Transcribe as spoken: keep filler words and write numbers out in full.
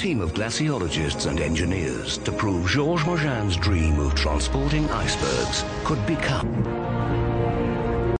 team of glaciologists and engineers to prove Georges Mojan's dream of transporting icebergs could become